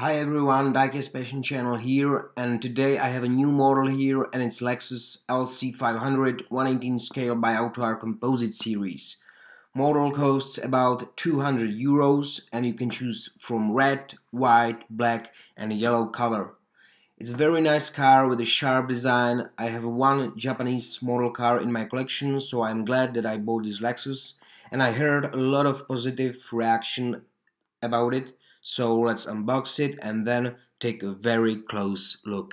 Hi everyone, Diecast Passion Channel here, and today I have a new model here, and it's Lexus LC 500 1/18 scale by AUTOart Composite series. Model costs about 200 euros and you can choose from red, white, black and a yellow color. It's a very nice car with a sharp design. I have one Japanese model car in my collection, so I'm glad that I bought this Lexus, and I heard a lot of positive reaction about it. So let's unbox it and then take a very close look.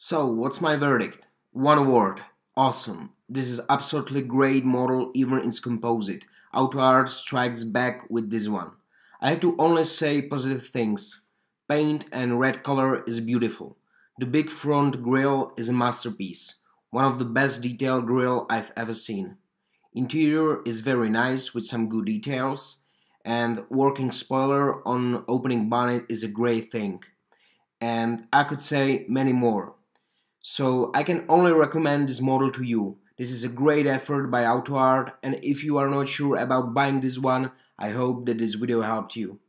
So, what's my verdict? One word, awesome. This is absolutely great model even in composite. AUTOart strikes back with this one. I have to only say positive things. Paint and red color is beautiful. The big front grille is a masterpiece. One of the best detailed grille I've ever seen. Interior is very nice with some good details, and working spoiler on opening bonnet is a great thing. And I could say many more. So I can only recommend this model to you. This is a great effort by AUTOart, and if you are not sure about buying this one, I hope that this video helped you.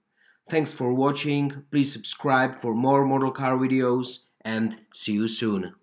Thanks for watching, please subscribe for more model car videos, and see you soon.